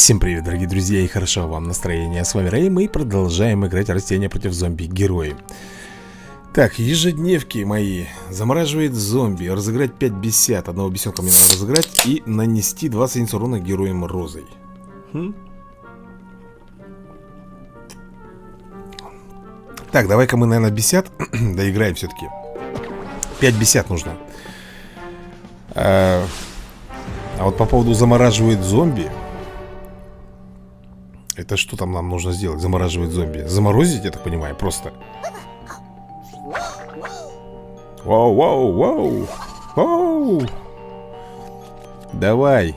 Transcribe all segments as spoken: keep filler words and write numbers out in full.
Всем привет, дорогие друзья, и хорошо вам настроение. С вами Рей, мы продолжаем играть растения против зомби-героев. Так, ежедневки мои. Замораживает зомби, разыграть пять бесят. Одного бесенка мне надо разыграть и нанести двадцать единиц урона героем розой. хм? Так, давай-ка мы, наверное, бесят доиграем все-таки. пять бесят нужно. а... а вот по поводу замораживает зомби, это что там нам нужно сделать? Замораживать зомби. Заморозить, я так понимаю, просто. Вау, вау, вау. Вау. Давай.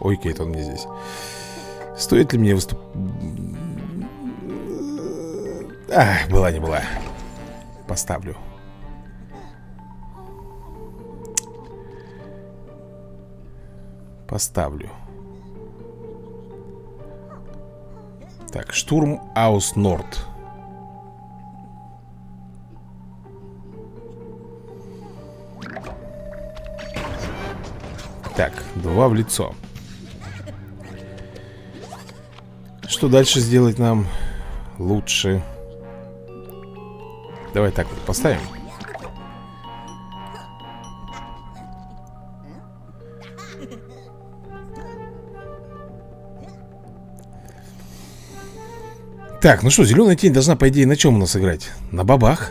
Ой, Кейт, он мне здесь. Стоит ли мне выступ... А, была не была. Поставлю. Поставлю. Так, штурм Аус Норд. Так, два в лицо. Что дальше сделать нам лучше? Давай так вот поставим. Так, ну что, зеленая тень должна, по идее, на чем у нас играть? На бабах.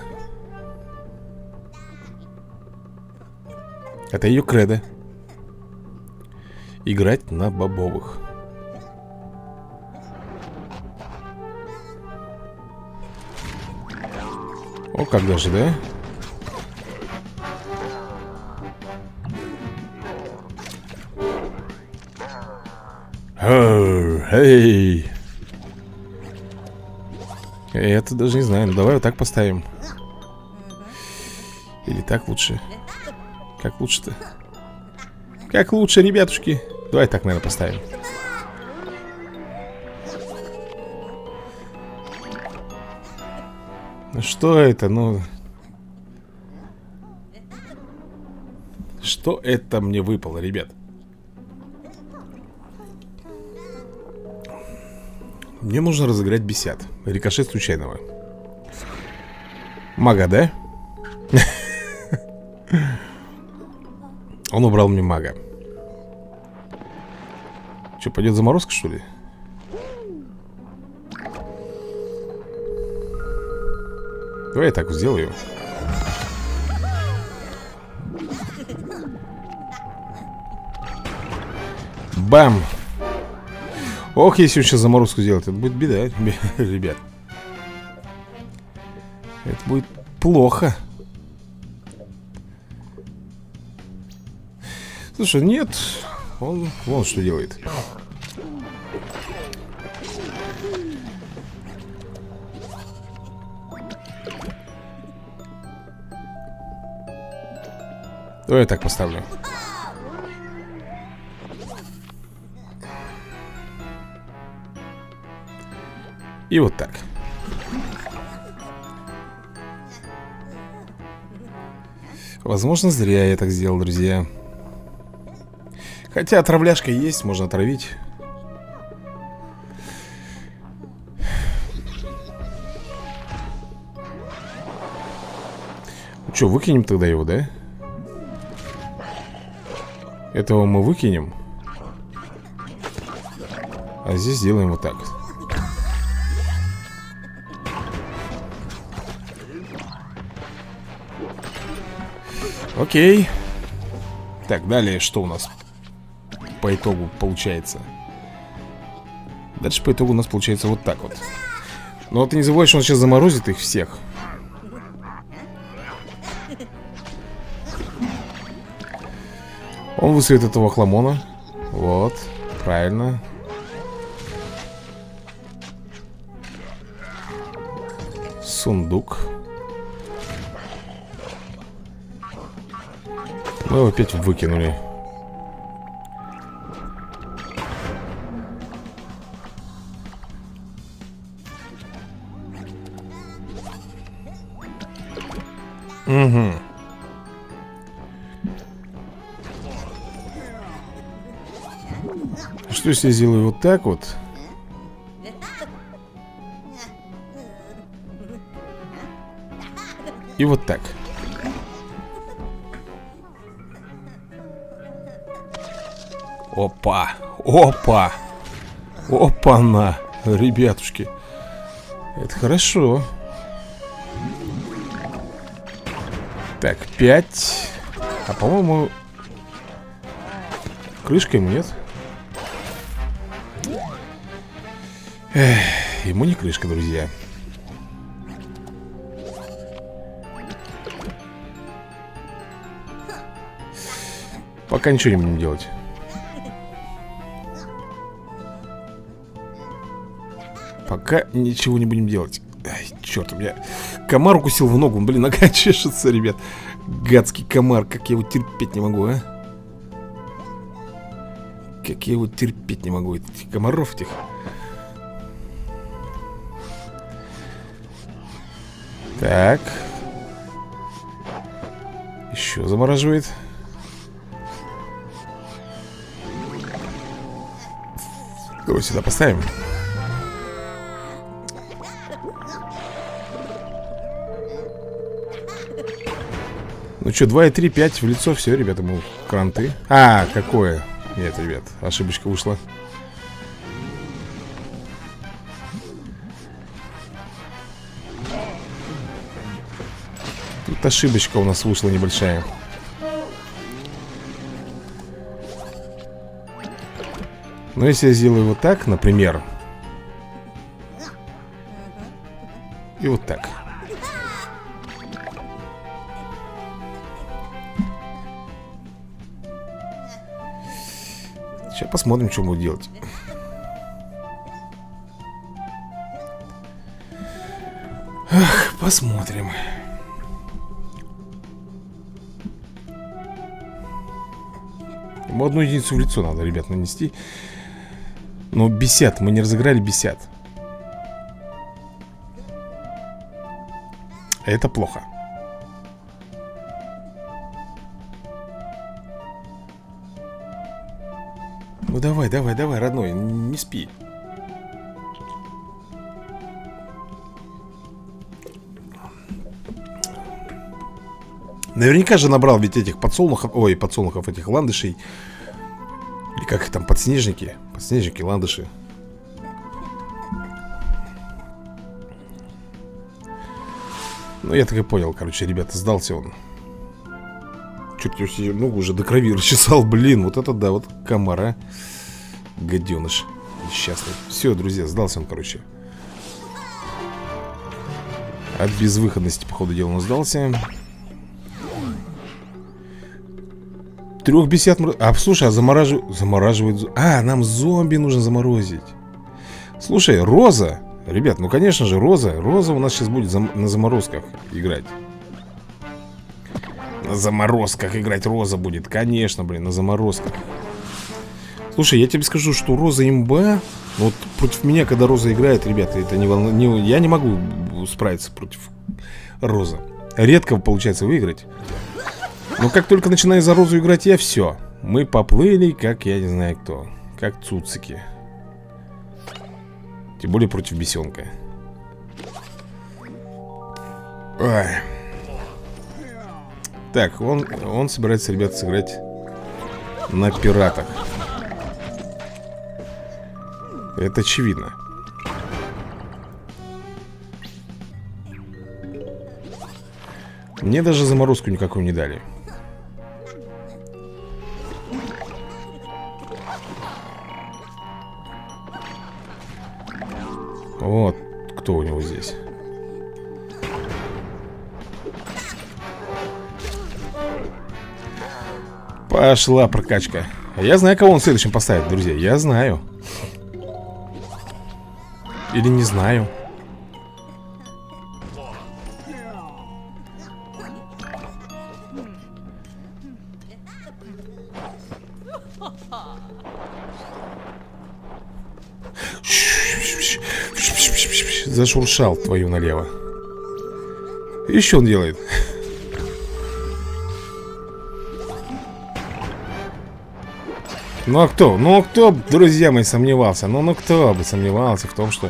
Это ее кредо. Играть на бобовых. О, как даже, да? Оу, эй! Это даже не знаю, ну давай вот так поставим. Или так лучше? Как лучше-то? Как лучше, ребятушки? Давай так, наверное, поставим. Ну что это, ну? Что это мне выпало, ребят? Мне нужно разыграть бесят. Рикошет случайного. Мага, да? Он убрал мне мага. Что, пойдет заморозка, что ли? Давай я так сделаю. Бам! Ох, если сейчас заморозку сделать, это будет беда, ребят. Это будет плохо. Слушай, нет. Он вон что делает. Давай я так поставлю. И вот так. Возможно, зря я так сделал, друзья. Хотя отравляшка есть, можно отравить. Ну что, выкинем тогда его, да? Этого мы выкинем. А здесь сделаем вот так. Окей. Так, далее что у нас по итогу получается? Дальше по итогу у нас получается вот так вот. Но ты не забывай, что он сейчас заморозит их всех. Он высует этого хламона. Вот, правильно. Сундук. Мы его опять выкинули. Угу. Что если я сделаю вот так вот? И вот так. Опа, опа, опа-на, ребятушки. Это хорошо. Так, пять. А по-моему, крышка ему нет. Эх, ему не крышка, друзья. Пока ничего не будем делать. Пока ничего не будем делать. Ай, черт, у меня комар укусил в ногу. Блин, нога чешется, ребят. Гадский комар, как я его терпеть не могу, а? Как я его терпеть не могу, этих комаров этих. Так. Еще замораживает. Давай сюда поставим. Ну что, два и три, пять в лицо, все, ребята, мы кранты. А, какое? Нет, ребят, ошибочка вышла. Тут ошибочка у нас вышла небольшая. Но если я сделаю вот так, например. И вот так. Сейчас посмотрим, что будет делать. Ах, посмотрим. Ему одну единицу в лицо надо, ребят, нанести. Но бесят, мы не разыграли бесят. Это плохо. Ну давай, давай, давай, родной, не спи. Наверняка же набрал ведь этих подсолнухов. Ой, подсолнухов, этих ландышей. Или как их там, подснежники. Подснежники, ландыши. Ну я так и понял, короче, ребята, сдался он. Черт, я себе ногу уже до крови расчесал. Блин, вот это да, вот комара. Гаденыш несчастный. Все, друзья, сдался он, короче. От безвыходности, по ходу дела, он сдался. Трех бесят... А, слушай, а замораживают... Замораживают... А, нам зомби нужно заморозить. Слушай, Роза. Ребят, ну, конечно же, Роза. Роза у нас сейчас будет зам... на заморозках играть. На заморозках играть Роза будет. Конечно, блин, на заморозках. Слушай, я тебе скажу, что Роза имба. Вот против меня, когда Роза играет, ребята, это не волно... Не... Я не могу справиться против Розы. Редко получается выиграть. Но как только начинаю за Розу играть, я все. Мы поплыли, как я не знаю кто. Как цуцики. Тем более против бесенка. Ой. Так, он, он собирается, ребята, сыграть на пиратах. Это очевидно. Мне даже заморозку никакую не дали. Вот кто у него здесь. Пошла прокачка. Я знаю, кого он следующим поставит, друзья. Я знаю. Или не знаю. Зашуршал твою налево. И что он делает? Ну а кто? Ну кто, друзья мои, сомневался? Ну, ну кто бы сомневался в том, что...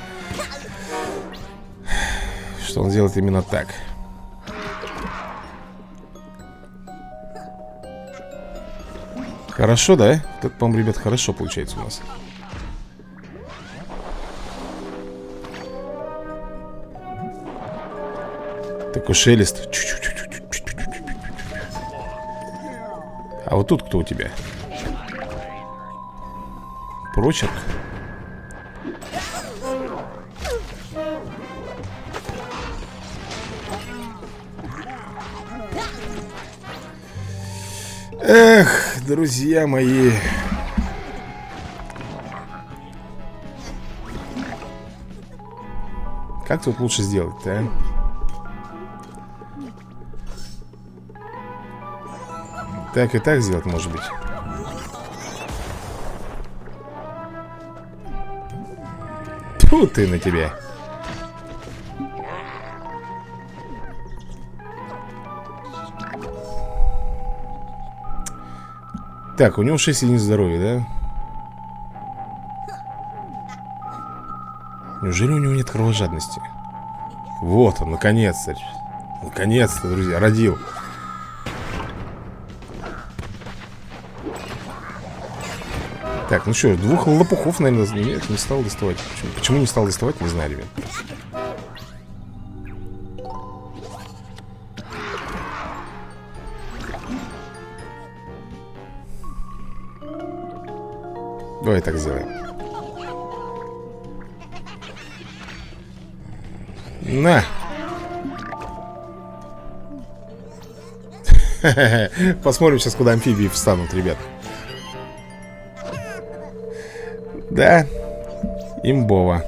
Что он делает именно так. Хорошо, да? Тут, по-моему, ребят, хорошо получается у нас. Такой шелест. А вот тут кто у тебя? Прочерк. Эх, друзья мои. Как тут лучше сделать-то, а? Так и так сделать, может быть. Тьфу ты на тебя. Так, у него шесть единиц здоровья, да? Неужели у него нет кровожадности? Вот он, наконец-то. Наконец-то, друзья, родил. Так, ну что, двух лопухов, наверное, нет, не стал доставать. Почему, Почему не стал доставать, не знаю, ребят. Давай так сделаем. На! Посмотрим сейчас, куда амфибии встанут, ребят. Да, имбово.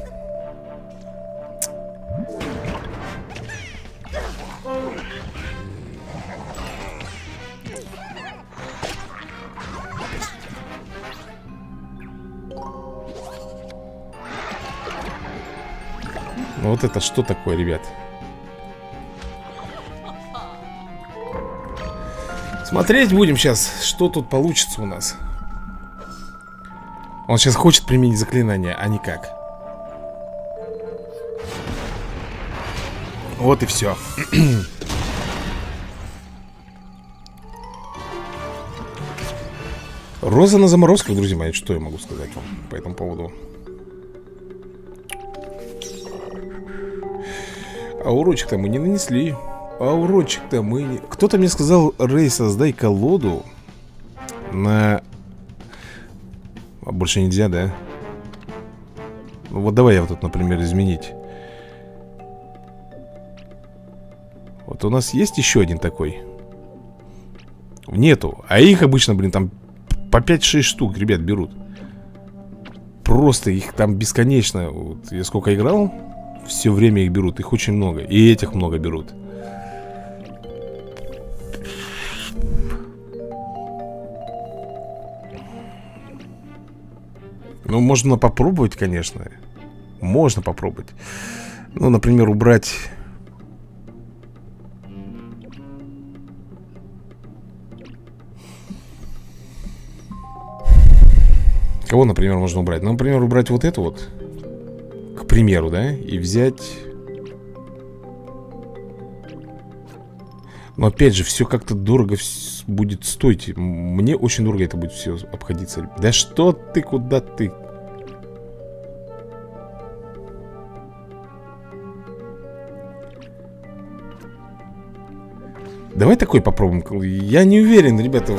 Ну вот это что такое, ребят? Смотреть будем сейчас, что тут получится у нас. Он сейчас хочет применить заклинание, а никак. Вот и все. Роза на заморозку, друзья мои. Что я могу сказать вам по этому поводу? А урочек-то мы не нанесли. А урочек-то мы не... Кто-то мне сказал: Рей, создай колоду на... А больше нельзя, да? Ну вот давай я вот тут, например, изменить. Вот у нас есть еще один такой? Нету. А их обычно, блин, там по пять-шесть штук, ребят, берут. Просто их там бесконечно. Вот я сколько играл, все время их берут. Их очень много. И этих много берут. Ну, можно попробовать, конечно. Можно попробовать. Ну, например, убрать... Кого, например, можно убрать? Ну, например, убрать вот эту вот. К примеру, да? И взять... Но, опять же, все как-то дорого будет стоить. Мне очень дорого это будет все обходиться. Да что ты, куда ты? Давай такой попробуем. Я не уверен, ребята,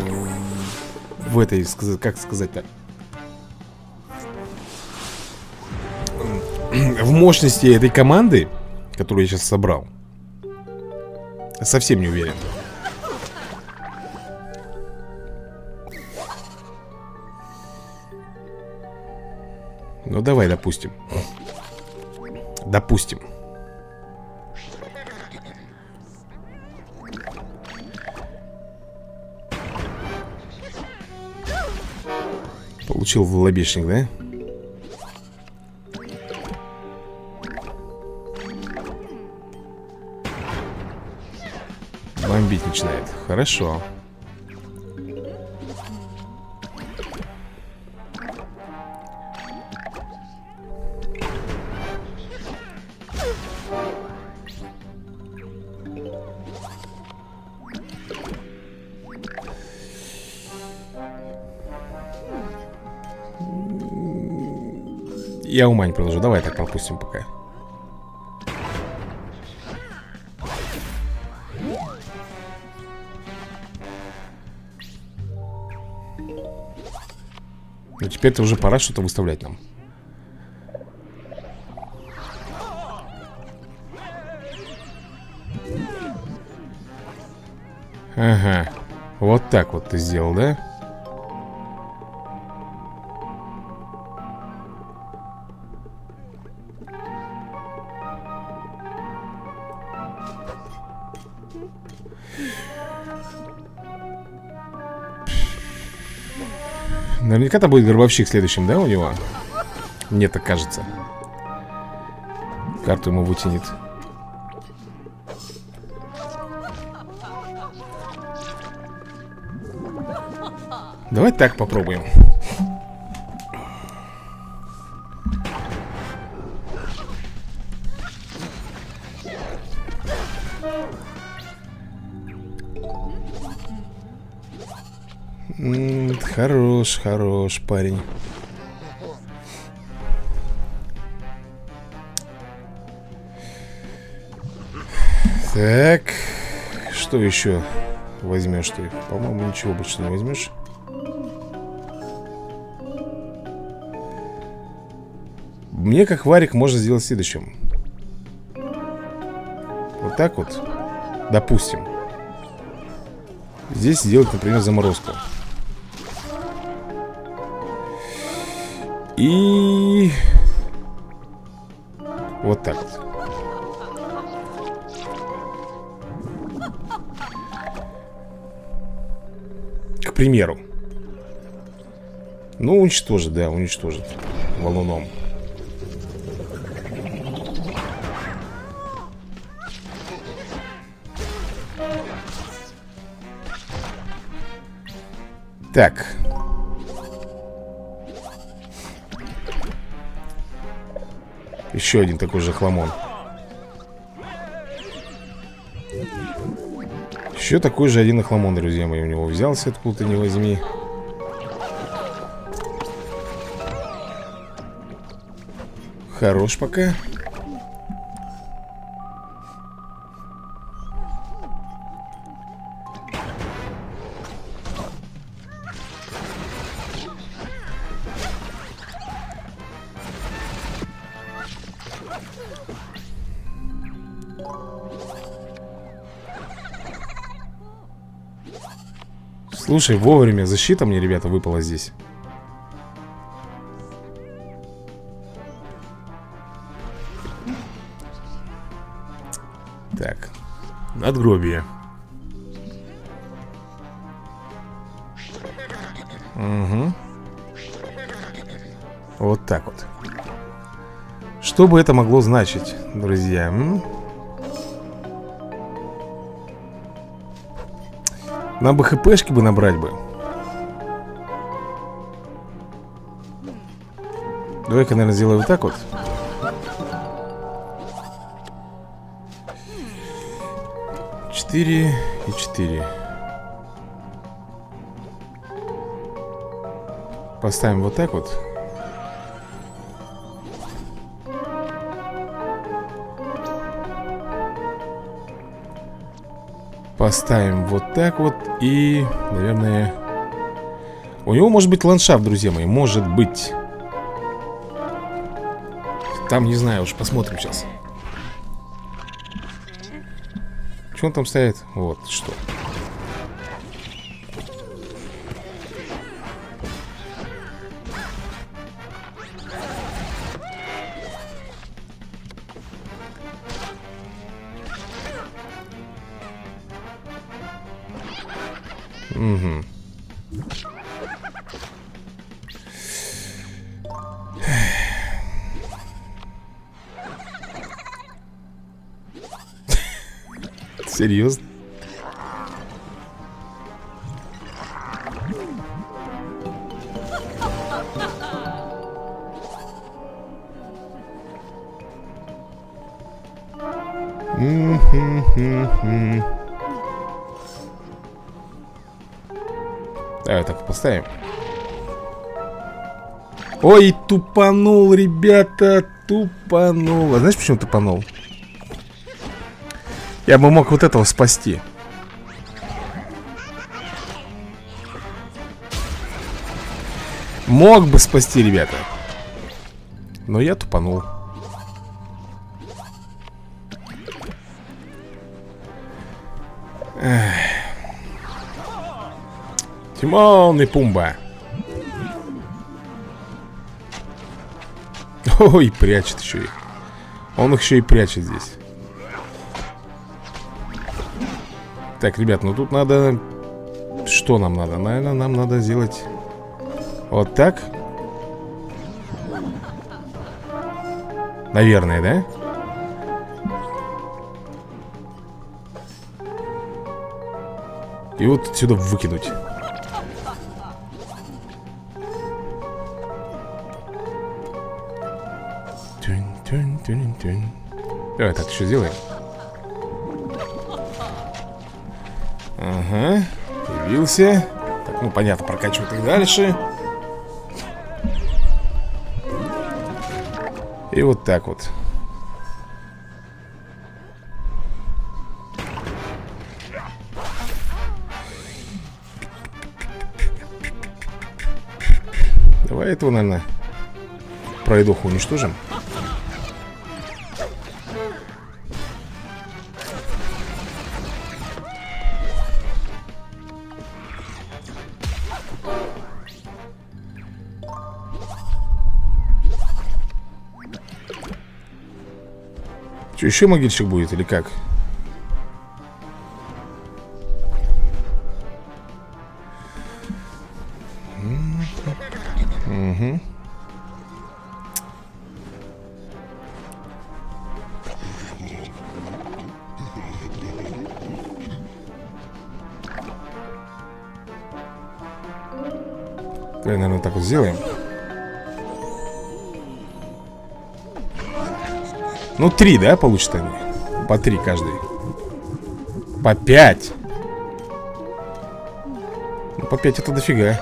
в этой, как сказать так, в мощности этой команды, которую я сейчас собрал. Совсем не уверен. Ну давай, допустим. Допустим. Получил в лобешник, да? Бомбить начинает. Хорошо. Я ума не приложу. Давай так пропустим пока. Ну теперь-то уже пора что-то выставлять нам. Ага. Вот так вот ты сделал, да? Наверняка это будет гробовщик следующим, да, у него? Мне так кажется. Карту ему вытянет. Давай так попробуем. М-м, хорош, хорош парень. Так, что еще возьмешь ты? По-моему, ничего больше не возьмешь. Мне как варик можно сделать следующим. Вот так вот. Допустим. Здесь сделать, например, заморозку. И... вот так вот. К примеру. Ну, уничтожит, да, уничтожит. Валуном. Так. Еще один такой же хламон. Еще такой же один хламон, друзья мои. У него взялся откуда-то, не возьми. Хорош пока. Слушай, вовремя защита мне, ребята, выпала здесь. Так. Надгробие. Угу. Вот так вот. Что бы это могло значить, друзья? М? Нам бы хпшки бы набрать бы. Давай-ка, наверное, сделаю вот так вот. Четыре и четыре. Поставим вот так вот. Поставим вот так вот. И, наверное... у него может быть ландшафт, друзья мои. Может быть. Там, не знаю, уж посмотрим сейчас. Что он там стоит? Вот, что. Угу. Серьезно? Давай так поставим. Ой, тупанул, ребята, тупанул. А знаешь, почему тупанул? Я бы мог вот этого спасти. Мог бы спасти, ребята. Но я тупанул. Эх. Тимон и Пумба. Ой, прячет еще их. Он их еще и прячет здесь. Так, ребят, ну тут надо... Что нам надо? Наверное, нам надо сделать... Вот так? Наверное, да? И вот отсюда выкинуть. Давай так еще сделаем. Ага, появился. Так, ну понятно, прокачивать их дальше. И вот так вот. Давай этого, наверное, пройдоху уничтожим. Что, еще могильщик будет или как? Угу. Давай, наверное, так вот сделаем. Ну, три, да, получат они? По три каждый. По пять. Ну, по пять это дофига.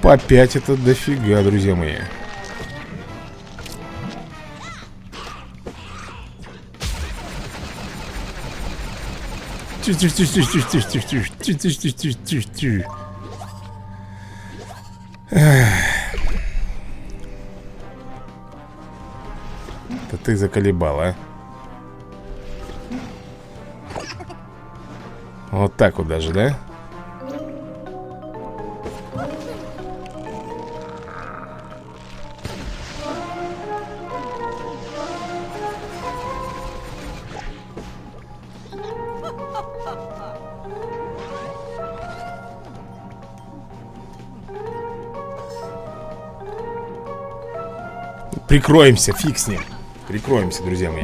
По пять это дофига, друзья мои. Тихо-тихо-тихо-тихо-тихо-тихо-тихо-тихо-тихо-тихо-тихо-тихо-тихо-тихо. Да ты заколебал, а? Вот так вот даже, да? Прикроемся, фиг с ним. Прикроемся, друзья мои.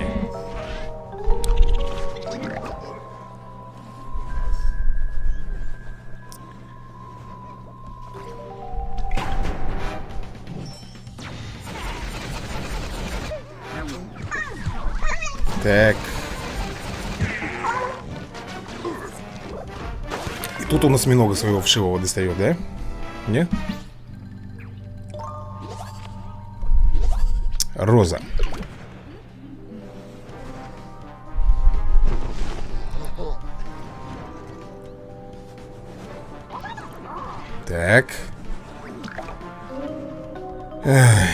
Так. И тут у нас много своего вшивого достает, да? Нет? Роза. Так. Эх.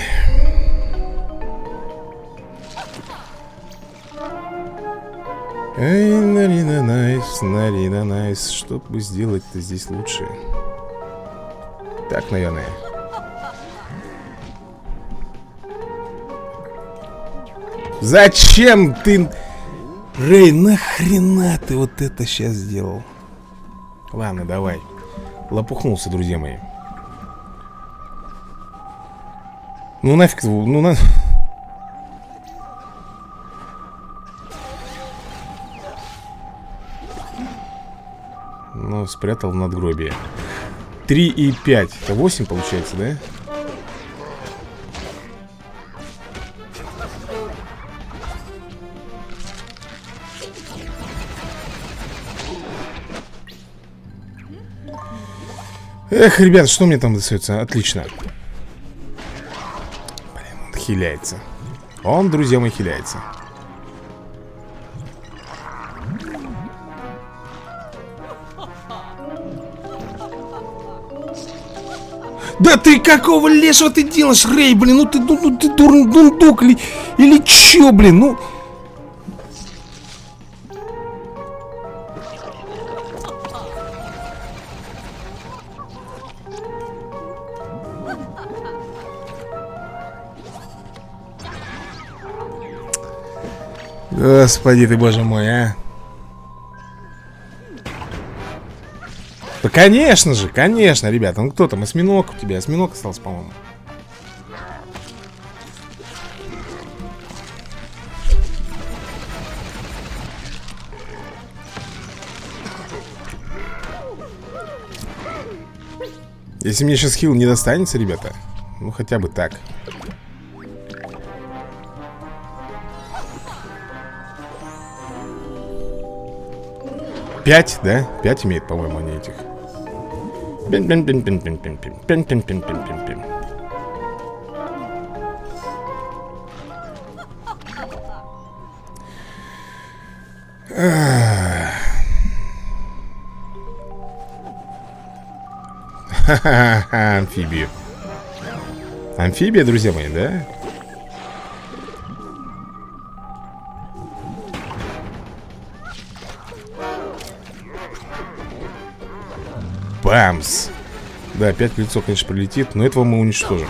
Эй, Нарина Найс, Нарина Найс. Что бы сделать-то здесь лучше? Так, наверное. Зачем ты... Рей, нахрена ты вот это сейчас сделал? Ладно, давай. Лопухнулся, друзья мои. Ну нафиг, ну на... Ну, спрятал в надгробие. три и пять. Это восемь получается, да? Эх, ребят, что мне там достается? Отлично. Блин, он хиляется. Он, друзья мои, хиляется. Да ты какого лешего ты делаешь, Рей, блин? Ну ты, ну, ты дур, дундук ли, или чё, блин? Ну... Господи ты, боже мой, а. Да, конечно же, конечно, ребята. Ну кто там, осьминог у тебя? Осьминог остался, по-моему. Если мне сейчас хил не достанется, ребята, ну хотя бы так. Пять, да? Пять имеет, по-моему, они этих. Пин-пин-пин-пин-пин-пин-пин-пин-пин-пин-пин-пин. Ха-ха-ха, амфибию. Амфибия, друзья мои, да? Бамс. Да, опять в лицо, конечно, прилетит, но этого мы уничтожим.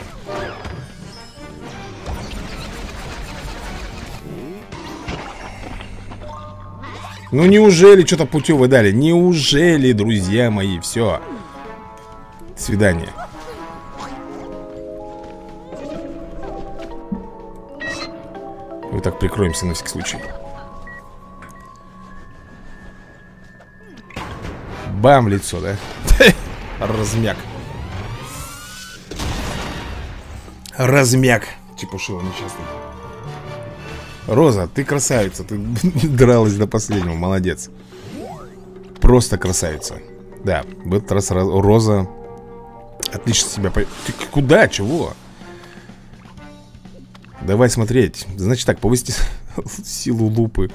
Ну неужели что-то путевое дали? Неужели, друзья мои, все. До свидания. Вот так прикроемся на всякий случай. Бам, лицо, да? Размяк. Размяк. Чепушила несчастная. Роза, ты красавица. Ты дралась до последнего, молодец. Просто красавица. Да, в этот раз Роза отлично себя по... Ты куда, чего? Давай смотреть. Значит так, повысить силу лупы.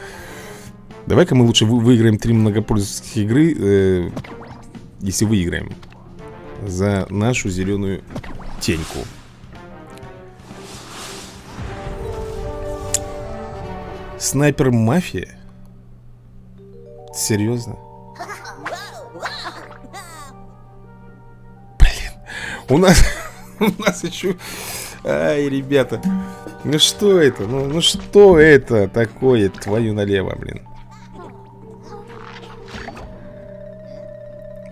Давай-ка мы лучше выиграем три многопользовательских игры, э, если выиграем, за нашу зеленую теньку. Снайпер-мафия? Серьезно? Блин, у нас, у нас еще... Ай, ребята, ну что это? Ну, ну что это такое, твою налево, блин?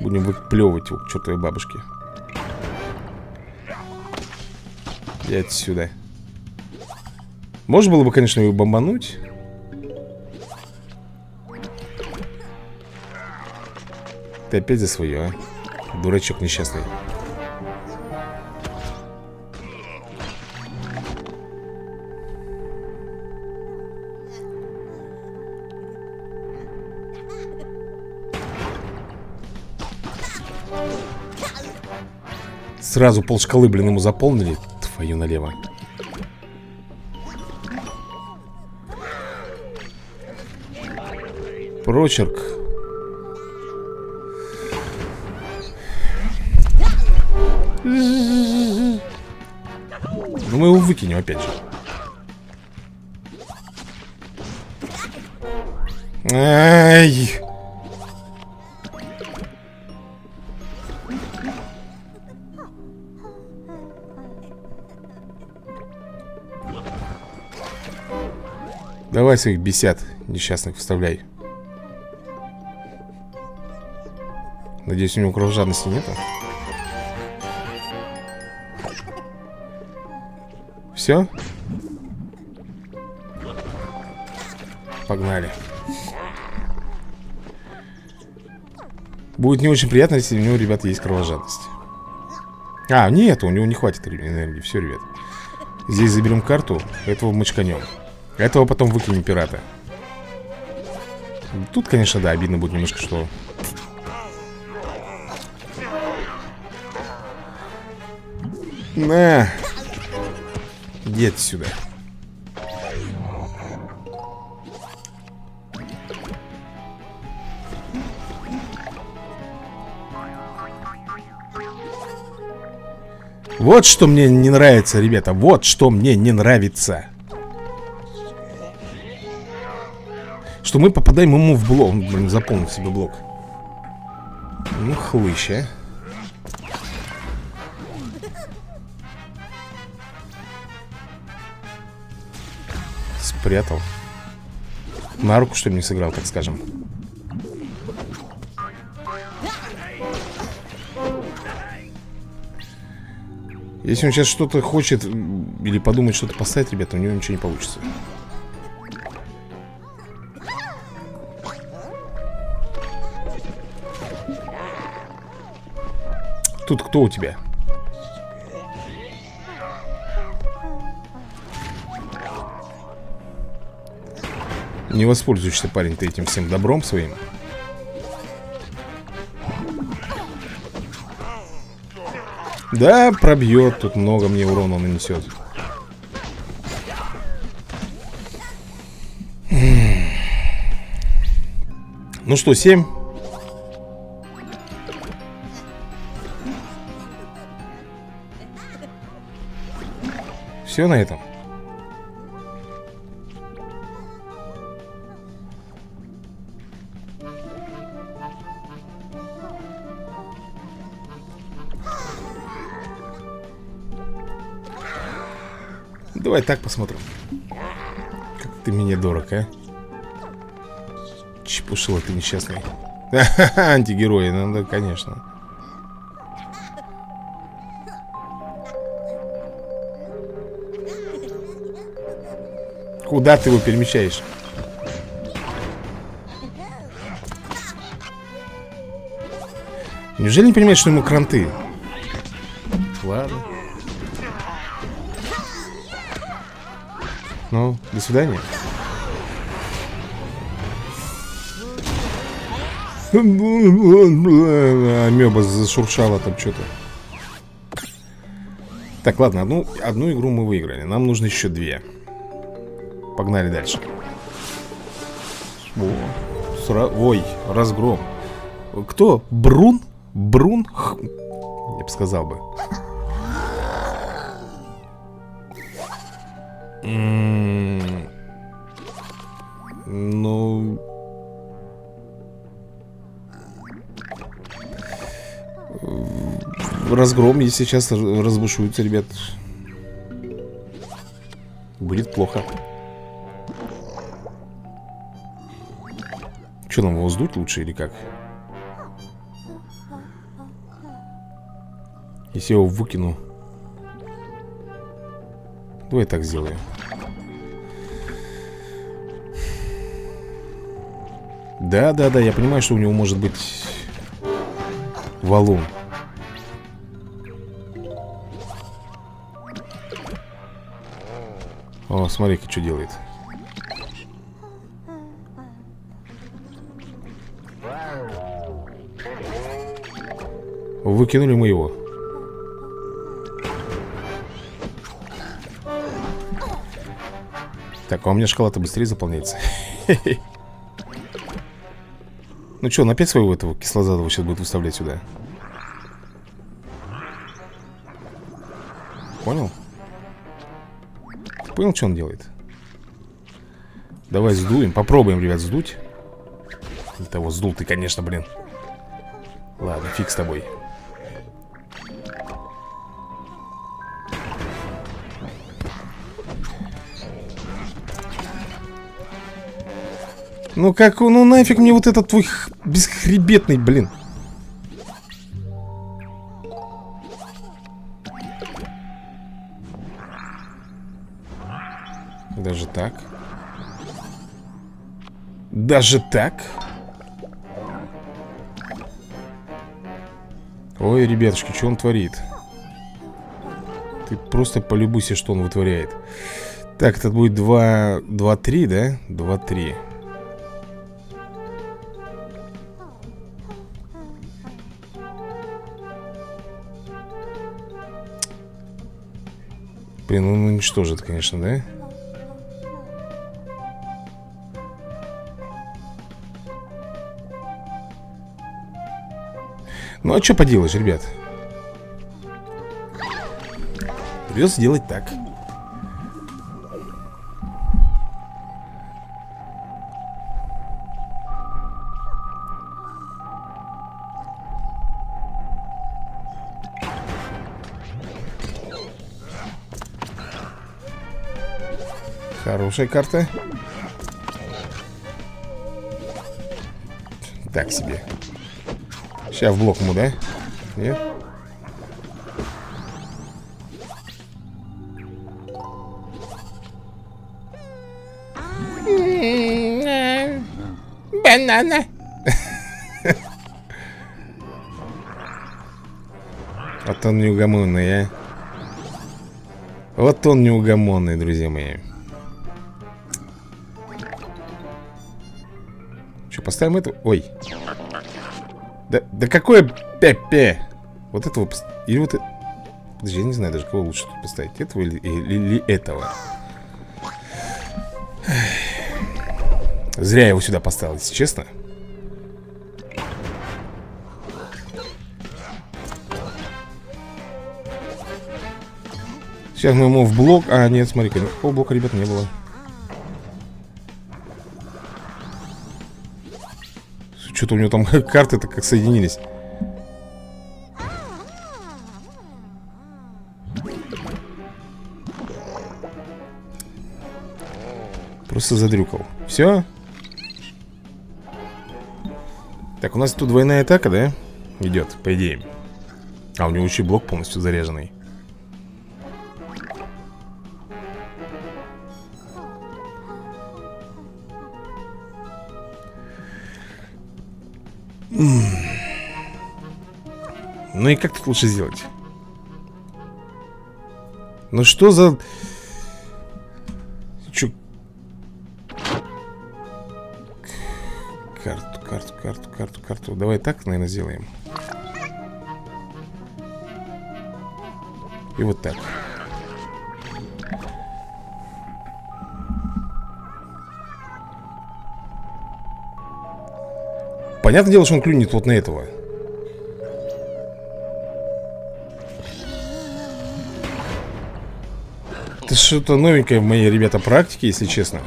Будем выплевывать его к чертовой бабушке. И отсюда. Можно было бы, конечно, его бомбануть. Ты опять за свое, а? Дурачок несчастный. Сразу пол шкалы, блин, ему заполнили. Твою налево. Прочерк. Ну мы его выкинем опять же. Ай! Давай своих бесят несчастных вставляй. Надеюсь, у него кровожадности нету. Все? Погнали. Будет не очень приятно, если у него, ребята, есть кровожадность. А, нет, у него не хватит энергии. Все, ребят. Здесь заберем карту, этого мочканем. Этого потом выкинем пирата. Тут, конечно, да, обидно будет немножко, что На! Иди отсюда. Вот что мне не нравится, ребята. Вот что мне не нравится. Что мы попадаем ему в блок. Он, блин, заполнил себе блок. Ну, хлыща. Спрятал. На руку, что ли, не сыграл, так скажем. Если он сейчас что-то хочет или подумает что-то поставить, ребята, у него ничего не получится. Тут кто у тебя? Не воспользуешься, парень, ты этим всем добром своим. Да, пробьет. Тут много мне урона нанесет. Ну что, семь. Все на этом. Давай так посмотрим. Как ты мне дорог, а? Чепушила ты несчастный. Ха-ха, антигерои, ну да, конечно. Куда ты его перемещаешь? Неужели не понимаешь, что ему кранты? Ладно. Ну, до свидания. Амеба зашуршала там что-то. Так, ладно, одну, одну игру мы выиграли. Нам нужно еще две. Погнали дальше. О, сра... Ой, разгром. Кто? Брун? Брун? Х... Я бы сказал бы. Ну... Разгром, если сейчас разбушуются, ребят, будет плохо. Что, нам его сдуть лучше или как? Если я его выкину. Давай так сделаю. Да, да, да, я понимаю, что у него может быть валун. О, смотри-ка, что делает. Выкинули мы его. Так, а у меня шкала-то быстрее заполняется. Ну что, он опять своего этого кислозадого сейчас будет выставлять сюда? Понял? Ты понял, что он делает? Давай сдуем. Попробуем, ребят, сдуть. Для того сдул ты, конечно, блин. Ладно, фиг с тобой. Ну как, ну нафиг мне вот этот твой бесхребетный, блин. Даже так. Даже так. Ой, ребятушки, что он творит? Ты просто полюбуйся, что он вытворяет. Так, это будет два три, да? два три. Блин, он уничтожит, конечно, да? Ну а что поделаешь, ребят? Придется делать так. Хорошая карта. Так себе. Сейчас в блок ему, да? Нет? Банана. Вот он неугомонный, а. Вот он неугомонный, друзья мои. Что, поставим эту? Ой. Да, да какое пе-пе? Вот этого или вот это... Подожди, я не знаю даже, кого лучше тут поставить. Этого или, или, или этого. Зря я его сюда поставил, если честно. Сейчас мы ему в блок... А, нет, смотри-ка, никакого блока, ребят, не было. Что-то у него там карты-то как соединились. Просто задрюкал. Все. Так, у нас тут двойная атака, да? Идет, по идее. А у него еще блок полностью заряженный. Ну и как тут лучше сделать? Ну что за... Чё... Карту, карту, карту, карту, карту. Давай так, наверное, сделаем. И вот так. Понятное дело, что он клюнет вот на этого. Это что-то новенькое в моей, ребята, практике, если честно.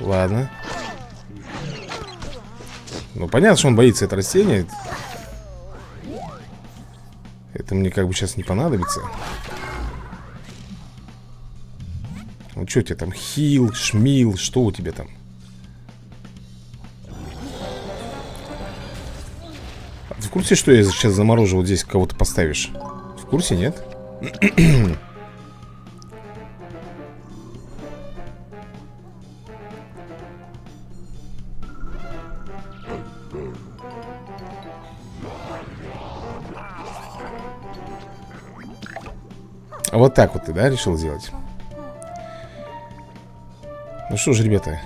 Ладно. Ну, понятно, что он боится это растение. Это мне как бы сейчас не понадобится. Ну, что у тебя там? Хил, шмил, что у тебя там? В курсе, что я сейчас заморожу, вот здесь кого-то поставишь? В курсе, нет? А вот так вот ты, да, решил сделать? Ну что же, ребята,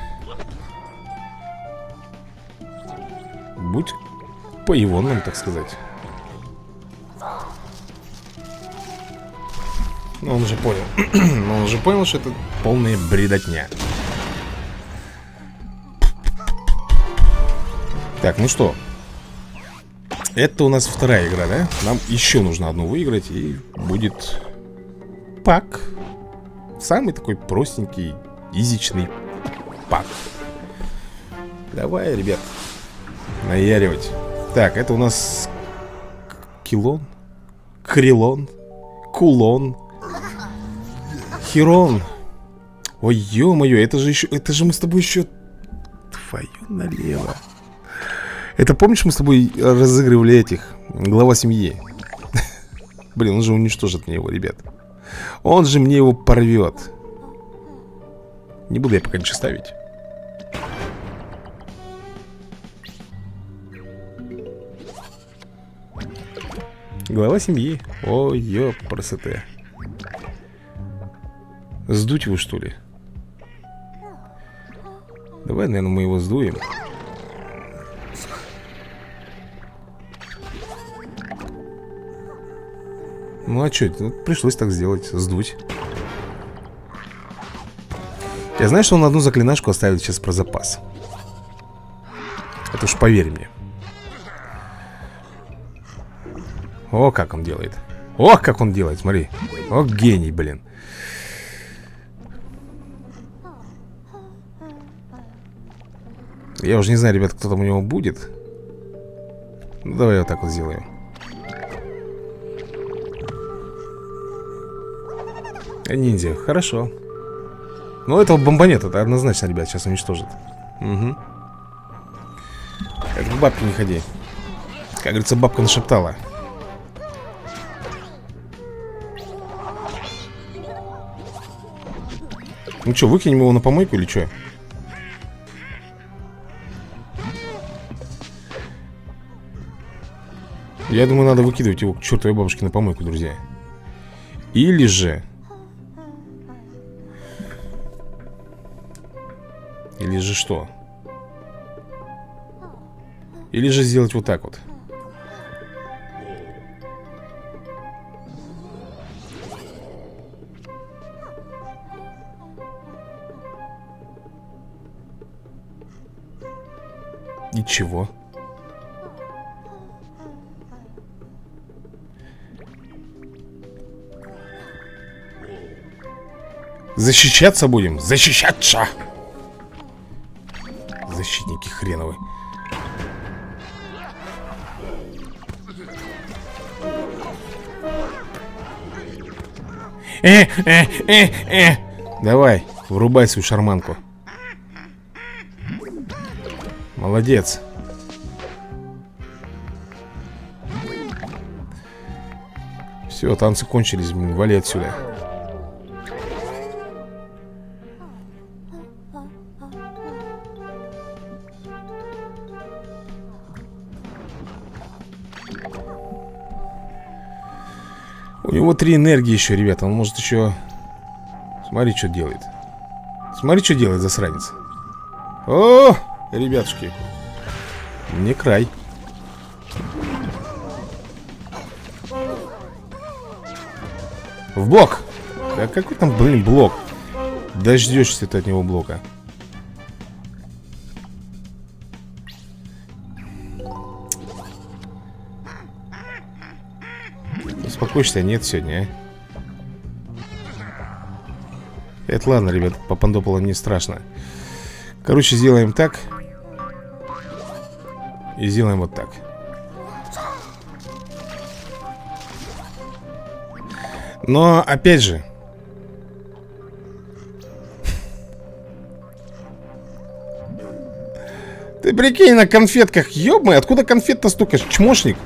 будь по-ивонным, так сказать. Но он же понял. Но он же понял, что это полная бредотня. Так, ну что. Это у нас вторая игра, да? Нам еще нужно одну выиграть. И будет пак. Самый такой простенький, изичный пак. Давай, ребят, наяривать. Так, это у нас Килон, Крилон, Кулон, Хирон. Ой, ё-моё, это же еще, это же мы с тобой еще... Твою налево. Это помнишь, мы с тобой разыгрывали этих? Глава семьи. Блин, он же уничтожит мне его, ребят. Он же мне его порвет. Не буду я пока ничего ставить. Глава семьи. Ой, ё, красота. Сдуть его, что ли? Давай, наверное, мы его сдуем. Ну а что это? Пришлось так сделать, сдуть. Я знаю, что он одну заклинашку оставит сейчас про запас. Это уж поверь мне. О, как он делает. О, как он делает, смотри. О, гений, блин. Я уже не знаю, ребят, кто там у него будет. Ну, давай вот так вот сделаем. Ниндзя, хорошо. Но этого бомбонета-то однозначно, ребят, сейчас уничтожит. Угу. Как к бабке не ходи. Как говорится, бабка нашептала. Ну что, выкинем его на помойку или что? Я думаю, надо выкидывать его к чертовой бабушке на помойку, друзья. Или же... Или же что? Или же сделать вот так вот. И чего? Защищаться будем? Защищаться! Защитники хреновы. Э, э, э, э. Давай, врубай свою шарманку. Молодец. Все, танцы кончились, блин, вали отсюда. У него три энергии еще, ребята. Он может еще... Смотри, что делает. Смотри, что делает, засранец. О, ребятушки. Мне край. В блок. Да какой там, блин, блок? Дождешься ты от него блока. Успокойся, нет сегодня, а? Это ладно, ребят, попандопола не страшно. Короче, сделаем так. И сделаем вот так. Но, опять же. Ты прикинь, на конфетках, ёбмы, откуда конфет-то столько, чмошник?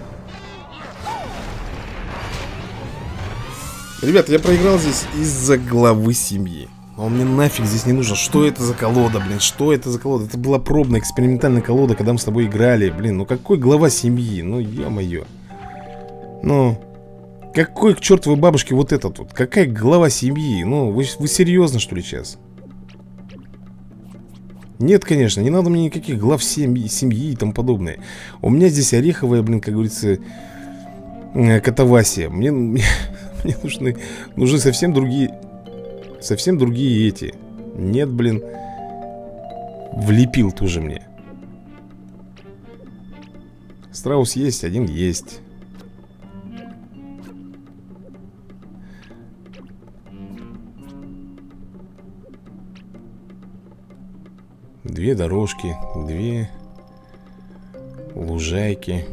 Ребята, я проиграл здесь из-за главы семьи. Но он мне нафиг здесь не нужен. Что это за колода, блин? Что это за колода? Это была пробная экспериментальная колода, когда мы с тобой играли. Блин, ну какой глава семьи? Ну, ё-моё. Ну, какой к чертовой бабушке вот этот вот? Какая глава семьи? Ну, вы, вы серьезно, что ли, сейчас? Нет, конечно, не надо мне никаких глав семьи, семьи и тому подобное. У меня здесь ореховая, блин, как говорится, катавасия. Мне... Мне нужны, нужны совсем другие. Совсем другие эти. Нет, блин. Влепил тоже мне. Страус есть, один есть. Две дорожки. Две лужайки.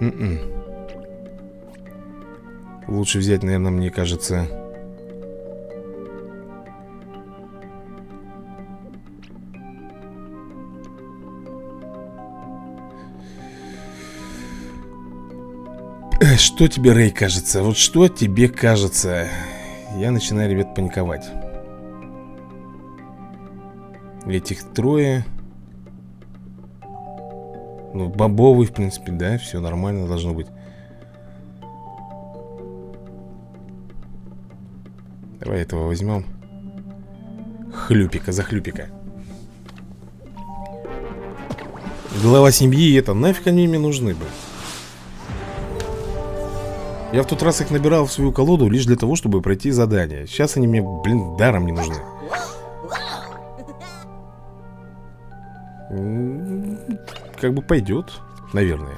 Mm-mm. Лучше взять, наверное, мне кажется. Что тебе, Рей, кажется? Вот что тебе кажется? Я начинаю, ребят, паниковать. Этих трое. Ну, бобовый, в принципе, да, все нормально должно быть. Давай этого возьмем. Хлюпика за хлюпика. Глава семьи, это нафиг они мне нужны были. Я в тот раз их набирал в свою колоду лишь для того, чтобы пройти задание. Сейчас они мне, блин, даром не нужны. Как бы пойдет, наверное.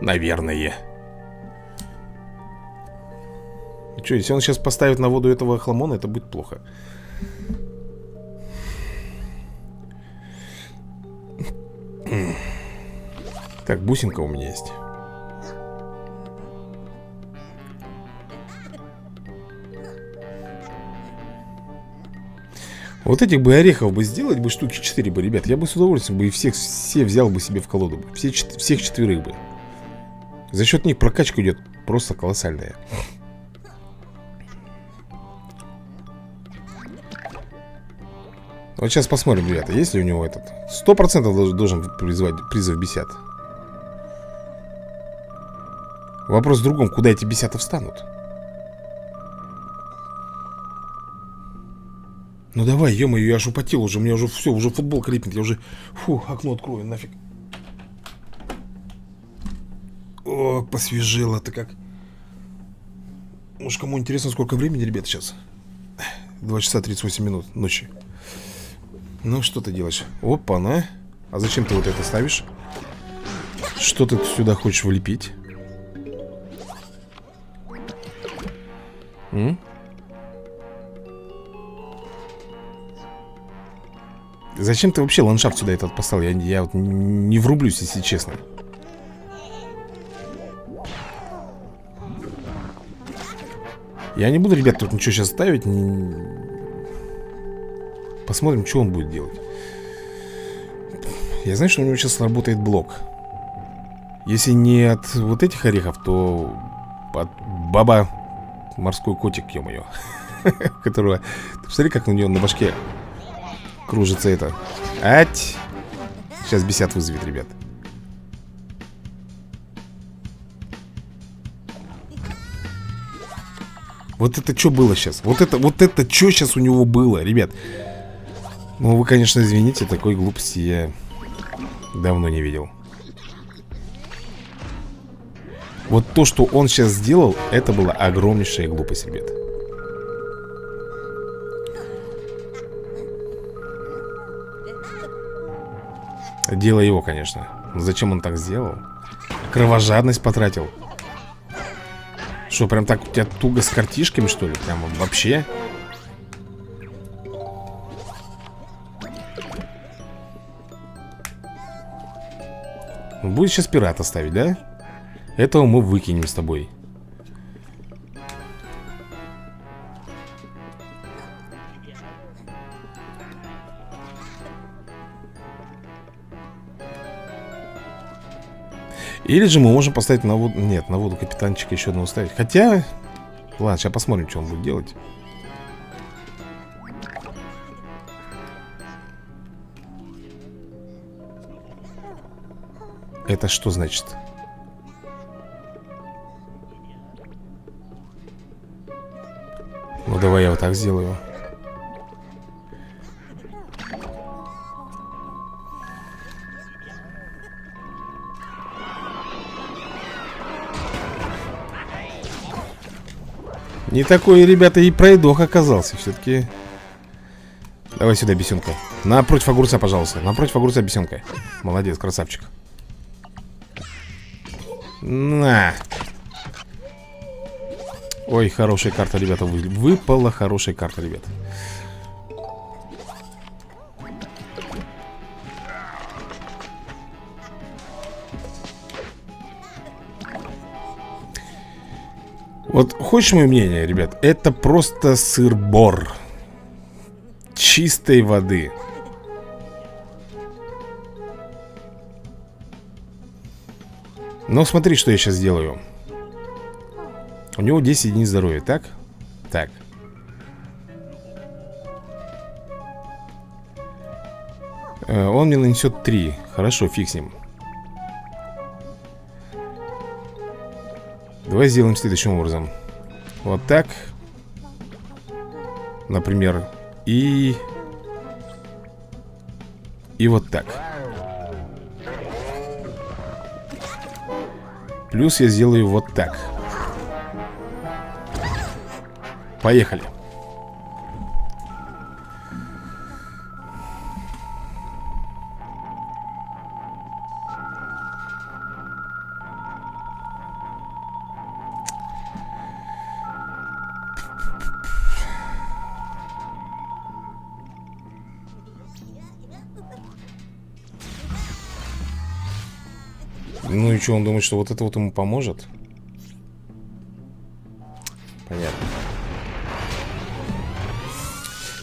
Наверное. Че, если он сейчас поставит на воду этого хламона, это будет плохо. Так, бусинка у меня есть. Вот этих бы орехов бы сделать бы штуки четыре бы, ребят. Я бы с удовольствием бы и всех все взял бы себе в колоду бы. Все, всех четверых бы. За счет них прокачка идет просто колоссальная. Вот сейчас посмотрим, ребята, есть ли у него этот. Сто процентов должен призвать призыв бесят. Вопрос в другом, куда эти бесята встанут? Ну давай, ё-моё, я аж употел уже, у меня уже все, уже футбол крепнет, я уже, фу, окно открою, нафиг. О, посвежело-то как. Может, кому интересно, сколько времени, ребята, сейчас? два часа тридцать восемь минут ночи. Ну, что ты делаешь? Опа-на. А зачем ты вот это ставишь? Что ты сюда хочешь влепить? М? Зачем ты вообще ландшафт сюда этот поставил? Я, я вот не врублюсь, если честно. Я не буду, ребят, тут ничего сейчас ставить. Не... Посмотрим, что он будет делать. Я знаю, что у него сейчас работает блок. Если не от вот этих орехов, то от баба морской котик, ё-моё. Которого... Ты посмотри, как у него на башке кружится это. Ать! Сейчас бесят вызовет, ребят. Вот это что было сейчас? Вот это, вот это что сейчас у него было, ребят? Ну, вы, конечно, извините, такой глупости я давно не видел. Вот то, что он сейчас сделал, это была огромнейшая глупость, ребят. Дело его, конечно. Но зачем он так сделал? Кровожадность потратил. Что, прям так у тебя туго с картишками, что ли? Прям вообще? Будет сейчас пирата ставить, да? Этого мы выкинем с тобой. Или же мы можем поставить на воду... Нет, на воду капитанчика еще одного ставить. Хотя... Ладно, сейчас посмотрим, что он будет делать. Это что значит? Ну, давай я вот так сделаю. Не такой, ребята, и пройдох оказался все-таки. Давай сюда, бесенка. Напротив огурца, пожалуйста. Напротив огурца, бесенка. Молодец, красавчик. На. Ой, хорошая карта, ребята. Выпала хорошая карта, ребят. Вот хочешь мое мнение, ребят? Это просто сыр-бор чистой воды. Но смотри, что я сейчас сделаю. У него десять единиц здоровья, так? Так. Он мне нанесет три. Хорошо, фиг с ним. Давай сделаем следующим образом. Вот так. Например. И... И вот так. Плюс я сделаю вот так. Поехали. Ну и что, он думает, что вот это вот ему поможет? Понятно.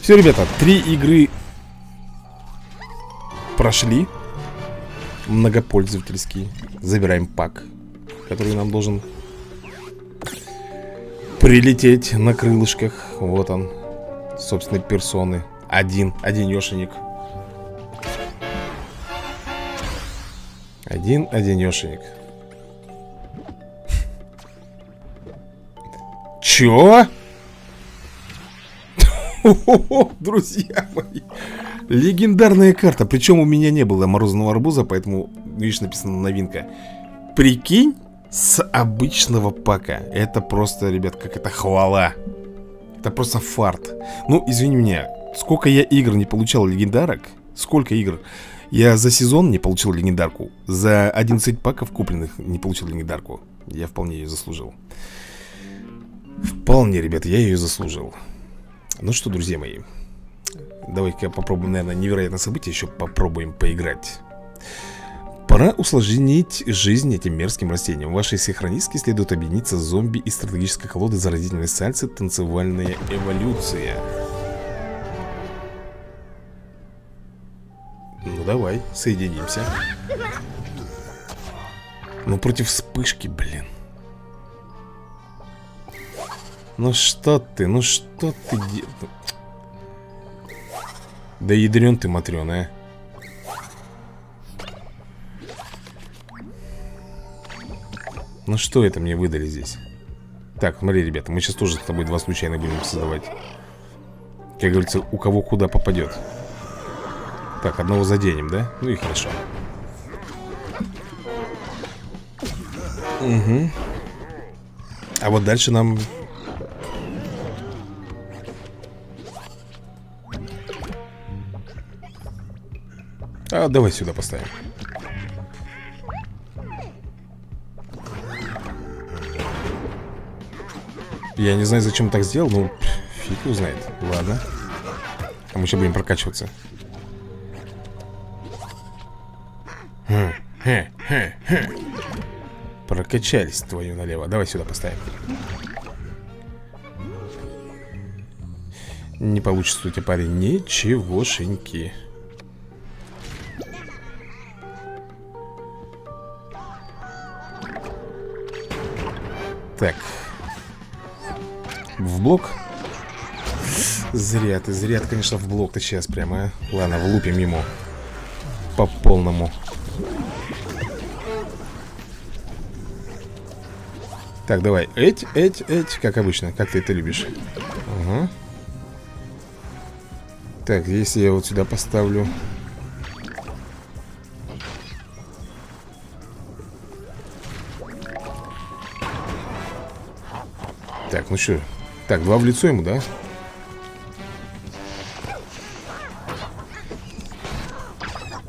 Все, ребята, три игры прошли. Многопользовательские. Забираем пак, который нам должен прилететь на крылышках. Вот он, собственной персоны. Один, один ёшеник. Один одинешенек. Чё? О-хо-хо, друзья мои. Легендарная карта. Причем у меня не было морозного арбуза, поэтому, видишь, написано новинка. Прикинь, с обычного пака. Это просто, ребят, как это хвала. Это просто фарт. Ну, извини меня, сколько я игр не получал легендарок. Сколько игр. Я за сезон не получил легендарку. За одиннадцать паков купленных не получил легендарку. Я вполне ее заслужил. Вполне, ребята, я ее заслужил. Ну что, друзья мои, давай-ка попробуем, наверное, невероятное событие. Еще попробуем поиграть. Пора усложнить жизнь этим мерзким растениям. Ваши синхронистки следует объединиться с зомби из стратегической колоды заразительной сальсы «Танцевальная эволюция». Ну давай, соединимся. Ну против вспышки, блин. Ну что ты, ну что ты де... Да ядрен ты, матрёная. Ну что это мне выдали здесь? Так, смотри, ребята, мы сейчас тоже с тобой два случайно будем создавать. Как говорится, у кого куда попадет. Так, одного заденем, да? Ну и хорошо. Угу. А вот дальше нам... А, давай сюда поставим. Я не знаю, зачем так сделал, но фиг его знает. Ладно. А мы еще будем прокачиваться. Хе, хе, хе. Прокачались твою налево. Давай сюда поставим. Не получится у тебя, парень, ничегошеньки. Так. В блок. Зря ты, зря ты, конечно, в блок-то сейчас прямо. Ладно, влупим ему по полному. Так, давай, эть, эть, эть, как обычно, как ты это любишь. Ага. Так, если я вот сюда поставлю. Так, ну что, так, два в лицо ему, да?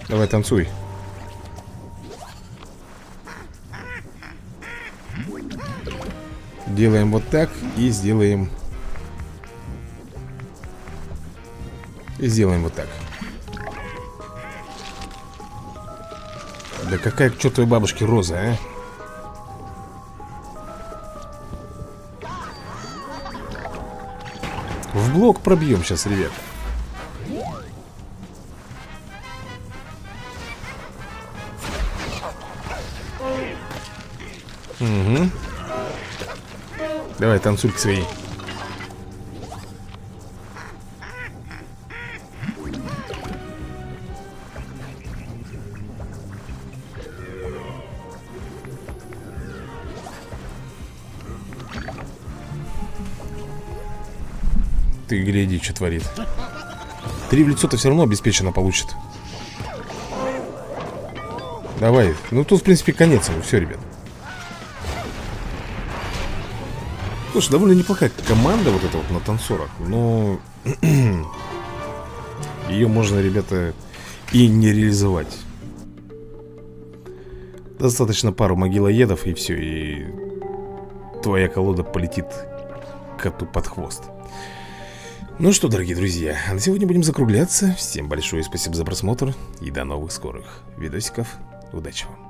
Давай, танцуй. Делаем вот так и сделаем. И сделаем вот так. Да какая к чертовой бабушке роза, а? В блок пробьем сейчас, ребята. Угу. Давай, танцуй к своей. ты гляди, что творит. Три в лицо-то все равно обеспеченно получит. Давай. Ну тут, в принципе, конец ему. Все, ребят. Слушай, довольно неплохая команда вот эта вот на танцорах. Но ее можно, ребята, и не реализовать. Достаточно пару могилоедов, и все. И твоя колода полетит коту под хвост. Ну что, дорогие друзья, на сегодня будем закругляться. Всем большое спасибо за просмотр. И до новых скорых видосиков. Удачи вам.